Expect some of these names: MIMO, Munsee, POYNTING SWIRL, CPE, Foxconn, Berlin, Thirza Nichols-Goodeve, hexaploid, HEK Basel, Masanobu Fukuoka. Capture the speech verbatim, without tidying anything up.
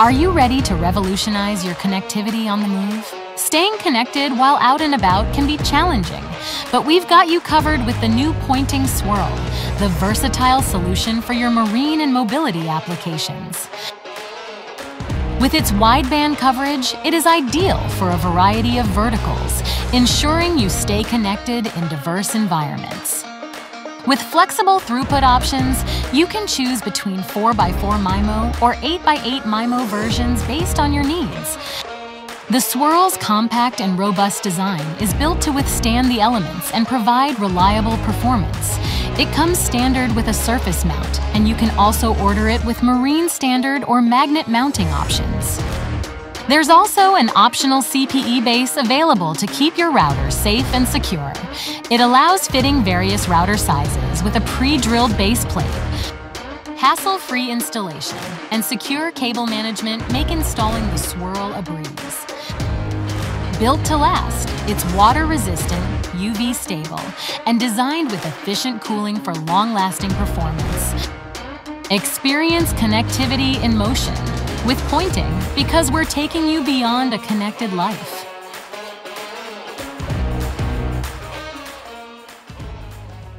Are you ready to revolutionize your connectivity on the move? Staying connected while out and about can be challenging, but we've got you covered with the new Pointing Swirl, the versatile solution for your marine and mobility applications. With its wideband coverage, it is ideal for a variety of verticals, ensuring you stay connected in diverse environments. With flexible throughput options, you can choose between four by four MIMO or eight by eight MIMO versions based on your needs. The Swirl's compact and robust design is built to withstand the elements and provide reliable performance. It comes standard with a surface mount, and you can also order it with marine standard or magnet mounting options. There's also an optional C P E base available to keep your router safe and secure. It allows fitting various router sizes with a pre-drilled base plate. Hassle-free installation and secure cable management make installing the Swirl a breeze. Built to last, it's water-resistant, U V stable, and designed with efficient cooling for long-lasting performance. Experience connectivity in motion with Poynting, because we're taking you beyond a connected life.